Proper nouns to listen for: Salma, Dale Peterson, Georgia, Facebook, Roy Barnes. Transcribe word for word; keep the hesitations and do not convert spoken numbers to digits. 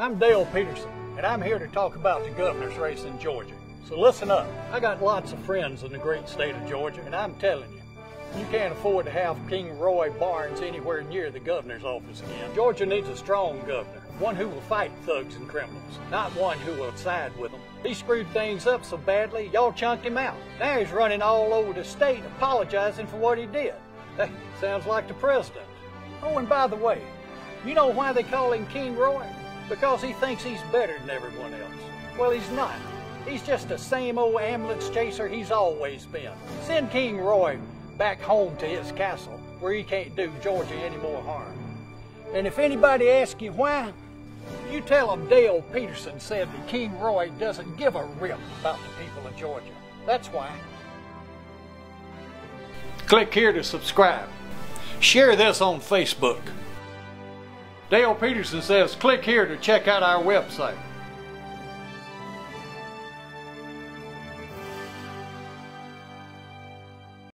I'm Dale Peterson, and I'm here to talk about the governor's race in Georgia. So listen up. I got lots of friends in the great state of Georgia, and I'm telling you, you can't afford to have King Roy Barnes anywhere near the governor's office again. Georgia needs a strong governor, one who will fight thugs and criminals, not one who will side with them. He screwed things up so badly, y'all chunked him out. Now he's running all over the state apologizing for what he did. That sounds like the president. Oh, and by the way, you know why they call him King Roy? Because he thinks he's better than everyone else. Well, he's not. He's just the same old ambulance chaser he's always been. Send King Roy back home to his castle where he can't do Georgia any more harm. And if anybody asks you why, you tell them Dale Peterson said that King Roy doesn't give a rip about the people of Georgia. That's why. Click here to subscribe. Share this on Facebook. Dale Peterson says click here to check out our website.